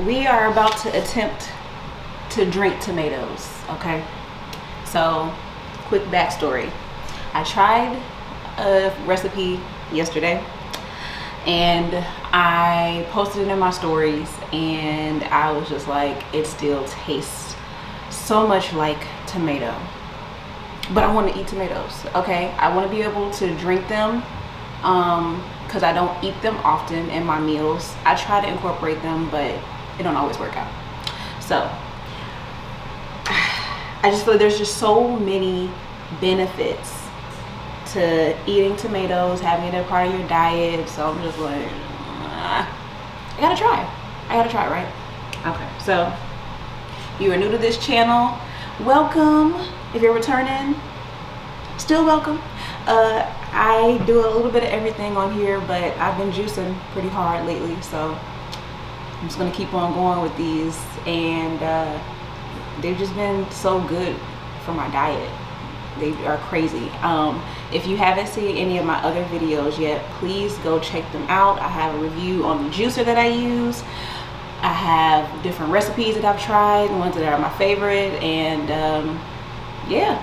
we are about to attempt to drink tomatoes, okay? So, quick backstory. I tried a recipe yesterday and I posted it in my stories, and I was just like, it still tastes so much like tomato. But I want to eat tomatoes, okay? I want to be able to drink them because I don't eat them often in my meals. I try to incorporate them, but it don't always work out. So I just feel like there's just so many benefits to eating tomatoes, having it a part of your diet. So I'm just like, I gotta try, right? Okay, so if you are new to this channel, welcome. If you're returning, still welcome. I do a little bit of everything on here, but I've been juicing pretty hard lately, so I'm just gonna keep on going with these, and they've just been so good for my diet. They are crazy. If you haven't seen any of my other videos yet, please go check them out. I have a review on the juicer that I use. I have different recipes that I've tried, ones that are my favorite, and yeah,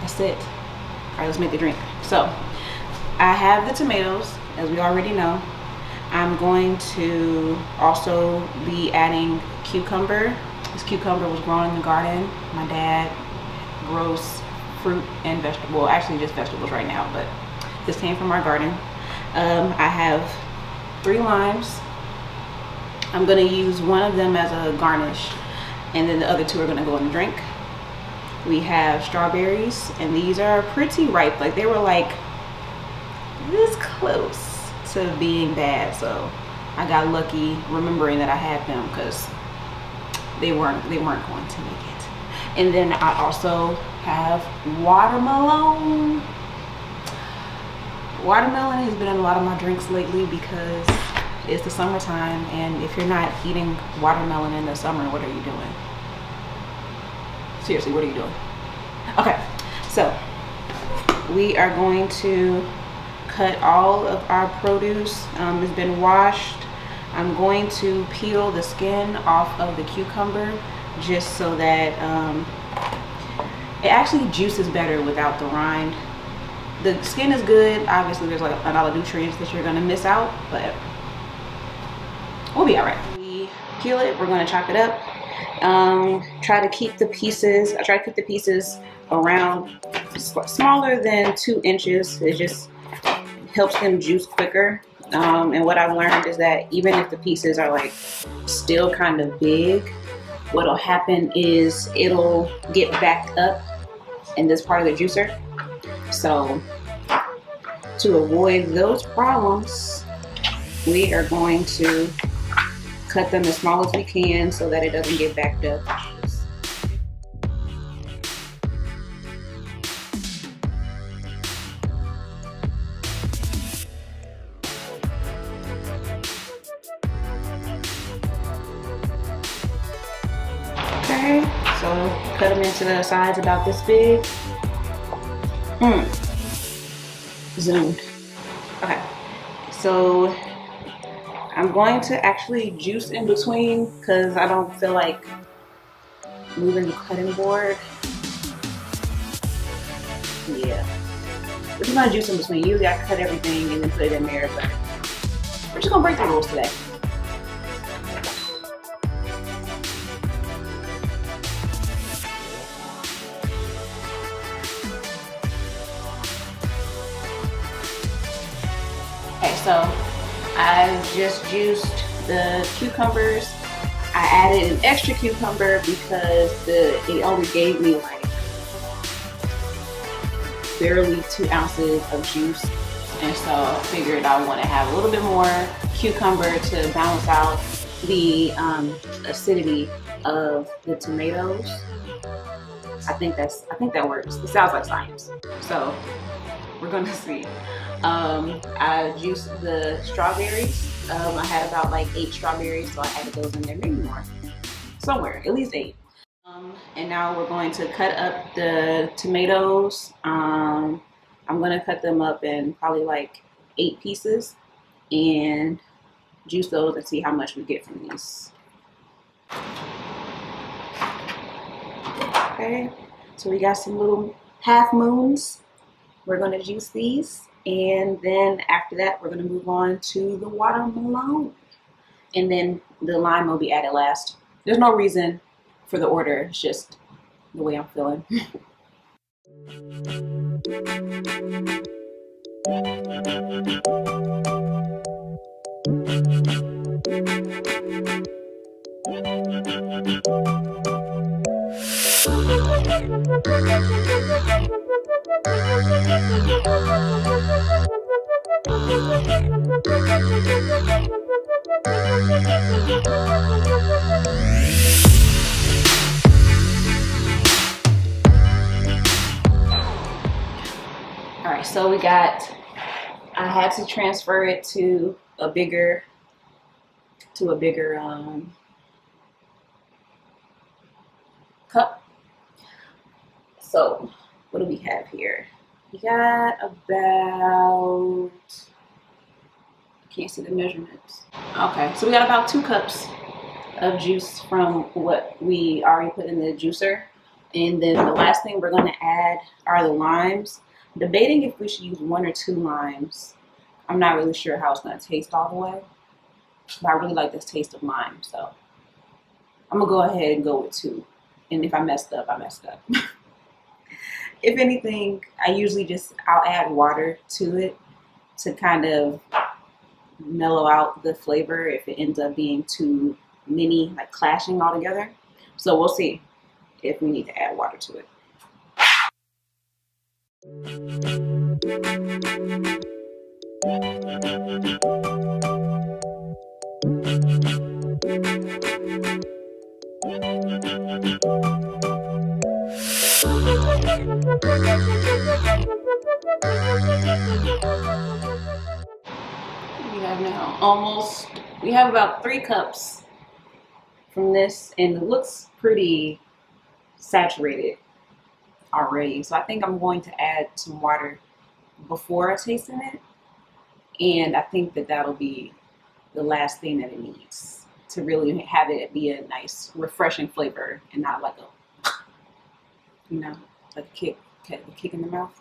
that's it. All right, let's make the drink. So I have the tomatoes, as we already know. I'm going to also be adding cucumber. This cucumber was grown in the garden. My dad grows fruit and vegetables, well, actually just vegetables right now, but this came from our garden. I have 3 limes. I'm gonna use one of them as a garnish, and then the other 2 are gonna go in the drink. We have strawberries, and these are pretty ripe. Like, they were like this close to being bad, so I got lucky remembering that I had them, because they weren't going to make it. And then I also have watermelon. Watermelon has been in a lot of my drinks lately because it's the summertime, and if you're not eating watermelon in the summer, what are you doing? Seriously, what are you doing? Okay, so we are going to cut all of our produce. It's been washed. I'm going to peel the skin off of the cucumber just so that it actually juices better without the rind. The skin is good. Obviously, there's like a lot of nutrients that you're gonna miss out, but we'll be all right. We peel it, we're gonna chop it up. Try to keep the pieces, I try to keep the pieces around smaller than 2 inches. It just helps them juice quicker. And what I've learned is that even if the pieces are like still kind of big, what'll happen is it'll get backed up in this part of the juicer. So to avoid those problems, we are going to cut them as small as we can so that it doesn't get backed up. Okay, so cut them into the sides about this big. Zoomed. Okay, so I'm going to actually juice in between because I don't feel like moving the cutting board. Yeah. We're just gonna juice in between. Usually I cut everything and then put it in there, but we're just gonna break the rules today. Okay, so I've just juiced the cucumbers. I added an extra cucumber because it only gave me like barely 2 ounces of juice, and so I figured I want to have a little bit more cucumber to balance out the acidity of the tomatoes. I think that works. It sounds like science, so we're gonna see. I juiced the strawberries. I had about like 8 strawberries, so I added those in there, maybe more, somewhere, at least 8. And now we're going to cut up the tomatoes. I'm gonna cut them up in probably like 8 pieces, and juice those and see how much we get from these. Okay, so we got some little half moons. We're going to juice these, and then after that we're going to move on to the watermelon, and then the lime will be added last. There's no reason for the order, it's just the way I'm feeling. Alright, so we got, I had to transfer it to a bigger, cup. So what do we have here? We got about, I can't see the measurements. Okay, so we got about 2 cups of juice from what we already put in the juicer. And then the last thing we're gonna add are the limes. Debating if we should use 1 or 2 limes. I'm not really sure how it's gonna taste all the way, but I really like this taste of lime. So I'm gonna go ahead and go with 2. And if I messed up, I messed up. If anything, I usually just, I'll add water to it to kind of mellow out the flavor if it ends up being too many, like clashing all together. So we'll see if we need to add water to it. We have now almost, we have about 3 cups from this, and it looks pretty saturated already. So I think I'm going to add some water before tasting it, and I think that that'll be the last thing that it needs to really have it be a nice refreshing flavor and not like a, you know, like a kick in the mouth.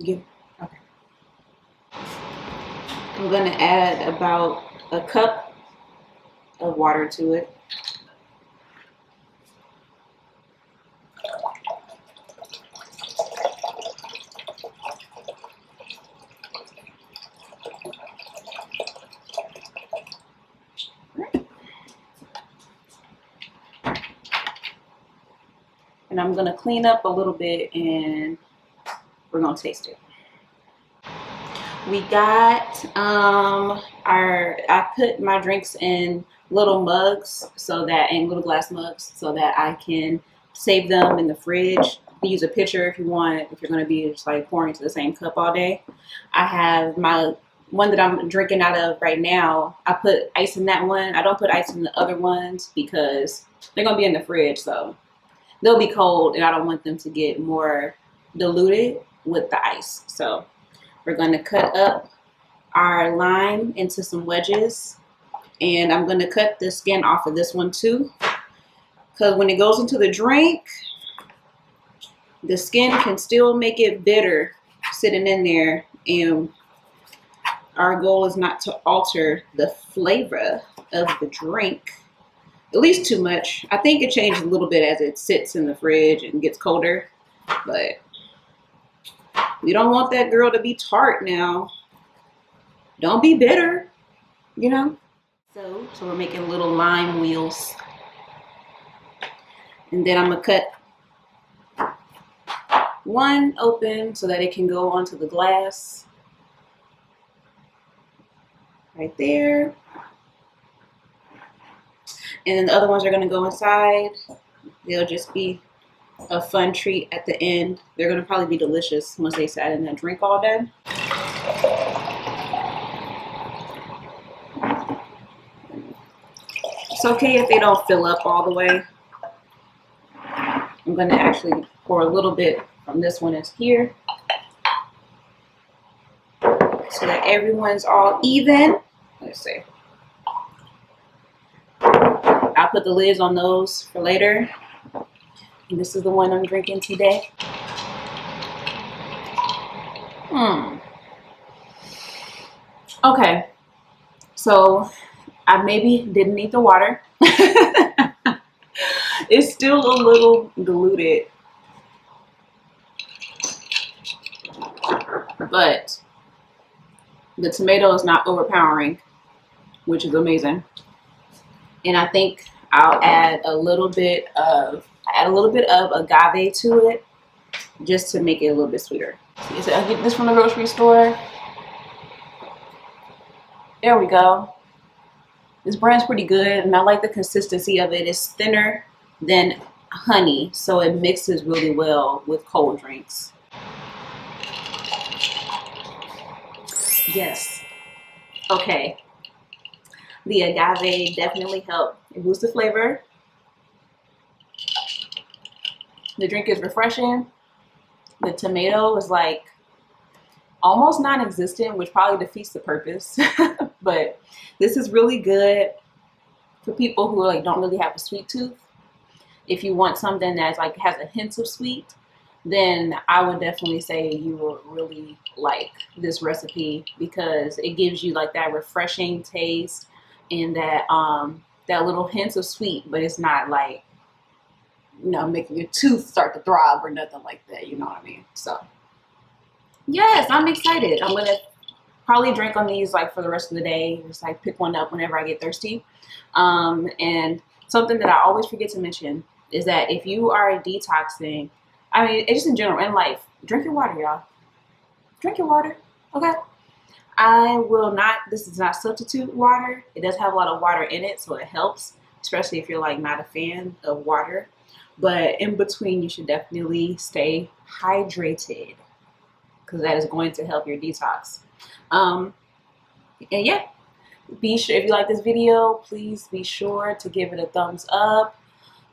Yeah, okay. I'm gonna add about 1 cup of water to it. And I'm gonna clean up a little bit and we're gonna taste it. We got I put my drinks in little mugs, so that, in little glass mugs, so that I can save them in the fridge. Use a pitcher if you want, if you're gonna be just like pouring into the same cup all day. I have my one that I'm drinking out of right now. I put ice in that one. I don't put ice in the other ones because they're gonna be in the fridge, so they'll be cold, and I don't want them to get more diluted with the ice. So we're gonna cut up our lime into some wedges, and I'm gonna cut the skin off of this one too, because when it goes into the drink, the skin can still make it bitter sitting in there, and our goal is not to alter the flavor of the drink. At least too much. I think it changes a little bit as it sits in the fridge and gets colder, but we don't want that girl to be tart now. Don't be bitter, you know? So we're making little lime wheels. And then I'm gonna cut one open so that it can go onto the glass. Right there. And then the other ones are going to go inside. They'll just be a fun treat at the end. They're going to probably be delicious once they sat in that drink all day. It's okay if they don't fill up all the way. I'm going to actually pour a little bit from this one that's here, so that everyone's all even. Let's see. I'll put the lids on those for later. And this is the one I'm drinking today. Okay, so I maybe didn't need the water. It's still a little diluted, but the tomato is not overpowering, which is amazing. And I think I'll add a little bit of agave to it just to make it a little bit sweeter. So I get this from the grocery store. There we go. This brand's pretty good, and I like the consistency of it. It's thinner than honey, so it mixes really well with cold drinks. Yes. Okay. The agave definitely helped. It boosts the flavor. The drink is refreshing. The tomato is like almost non-existent, which probably defeats the purpose. But this is really good for people who like don't really have a sweet tooth. If you want something that's like has a hint of sweet, then I would definitely say you will really like this recipe, because it gives you like that refreshing taste and that that little hint of sweet, but it's not like, you know, making your tooth start to throb or nothing like that, you know what I mean? So yes, I'm excited. I'm gonna probably drink on these like for the rest of the day, just like pick one up whenever I get thirsty. And something that I always forget to mention is that if you are detoxing, I mean, it's just in general, in life, drink your water, y'all. Drink your water, okay? This is not substitute water. It does have a lot of water in it, so it helps, especially if you're like not a fan of water. But in between, you should definitely stay hydrated, because that is going to help your detox. And yeah, be sure, if you like this video, please be sure to give it a thumbs up.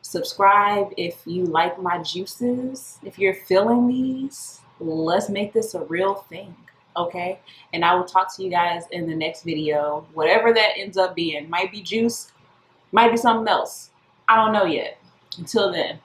Subscribe if you like my juices. If you're feeling these, let's make this a real thing, okay? And I will talk to you guys in the next video, whatever that ends up being. Might be juice, might be something else. I don't know yet. Until then.